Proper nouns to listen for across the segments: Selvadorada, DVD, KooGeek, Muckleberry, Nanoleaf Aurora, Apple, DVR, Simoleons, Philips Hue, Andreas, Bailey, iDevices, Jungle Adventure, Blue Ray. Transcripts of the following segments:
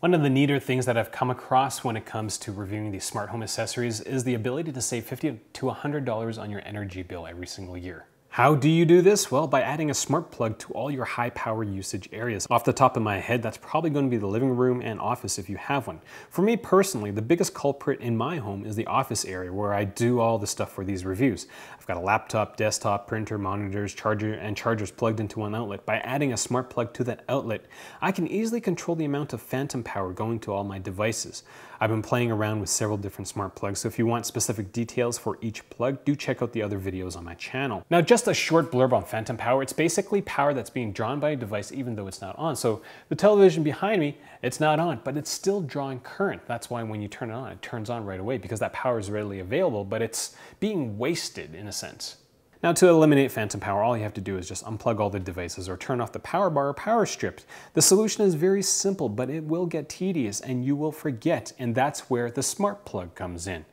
One of the neater things that I've come across when it comes to reviewing these smart home accessories is the ability to save $50 to $100 on your energy bill every single year. How do you do this? Well, by adding a smart plug to all your high power usage areas. Off the top of my head, that's probably going to be the living room and office if you have one. For me personally, the biggest culprit in my home is the office area where I do all the stuff for these reviews. I've got a laptop, desktop, printer, monitors, chargers plugged into one outlet. By adding a smart plug to that outlet, I can easily control the amount of phantom power going to all my devices. I've been playing around with several different smart plugs, so if you want specific details for each plug, do check out the other videos on my channel. Now, just a short blurb on phantom power. It's basically power that's being drawn by a device even though it's not on. So the television behind me, it's not on, but it's still drawing current. That's why when you turn it on, it turns on right away because that power is readily available, but it's being wasted in a sense. Now, to eliminate phantom power, all you have to do is just unplug all the devices or turn off the power bar or power strips. The solution is very simple, but it will get tedious and you will forget, and that's where the smart plug comes in.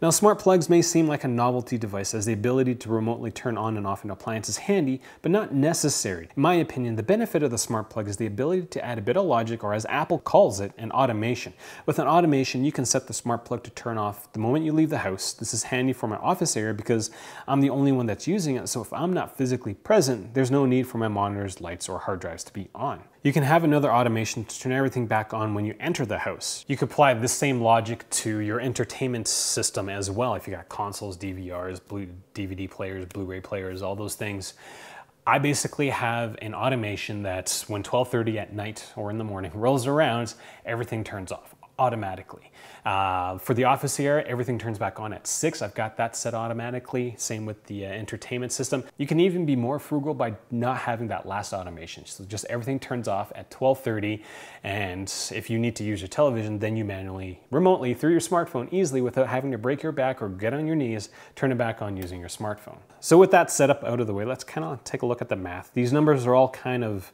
Now, smart plugs may seem like a novelty device, as the ability to remotely turn on and off an appliance is handy, but not necessary. In my opinion, the benefit of the smart plug is the ability to add a bit of logic, or as Apple calls it, an automation. With an automation, you can set the smart plug to turn off the moment you leave the house. This is handy for my office area because I'm the only one that's using it, so if I'm not physically present, there's no need for my monitors, lights, or hard drives to be on. You can have another automation to turn everything back on when you enter the house. You could apply this same logic to your entertainment system as well. If you got consoles, DVRs, DVD players, Blu-ray players, all those things. I basically have an automation that when 12:30 at night or in the morning rolls around, everything turns off automatically. For the office here, everything turns back on at 6. I've got that set automatically. Same with the entertainment system. You can even be more frugal by not having that last automation. So just everything turns off at 12:30. And if you need to use your television, then you manually, remotely through your smartphone easily without having to break your back or get on your knees, turn it back on using your smartphone. So with that setup out of the way, let's kind of take a look at the math. These numbers are all kind of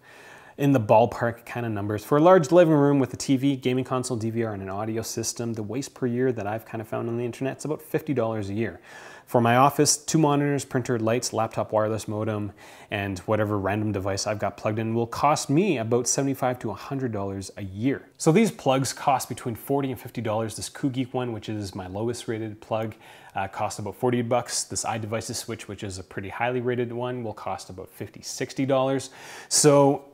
in the ballpark kind of numbers. For a large living room with a TV, gaming console, DVR, and an audio system, the waste per year that I've kind of found on the internet is about $50 a year. For my office, 2 monitors, printer, lights, laptop, wireless modem, and whatever random device I've got plugged in will cost me about $75 to $100 a year. So these plugs cost between $40 and $50. This KooGeek one, which is my lowest rated plug, costs about $40. This iDevices switch, which is a pretty highly rated one, will cost about $50, $60. So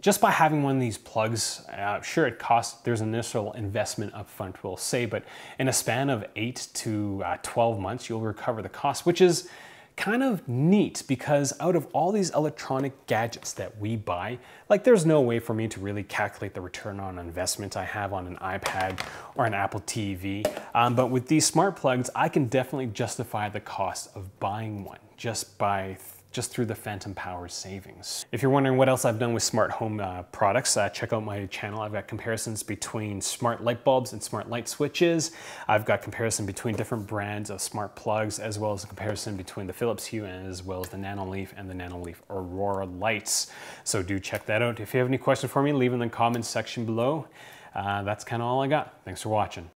just by having one of these plugs, sure, it costs, there's an initial investment upfront, we'll say, but in a span of 8 to 12 months, you'll recover the cost, which is kind of neat because out of all these electronic gadgets that we buy, like there's no way for me to really calculate the return on investment I have on an iPad or an Apple TV. But with these smart plugs, I can definitely justify the cost of buying one just by just through the phantom power savings. If you're wondering what else I've done with smart home products, check out my channel. I've got comparisons between smart light bulbs and smart light switches. I've got comparison between different brands of smart plugs, as well as a comparison between the Philips Hue as well as the Nanoleaf and the Nanoleaf Aurora lights. So do check that out. If you have any questions for me, leave in the comments section below. That's kind of all I got. Thanks for watching.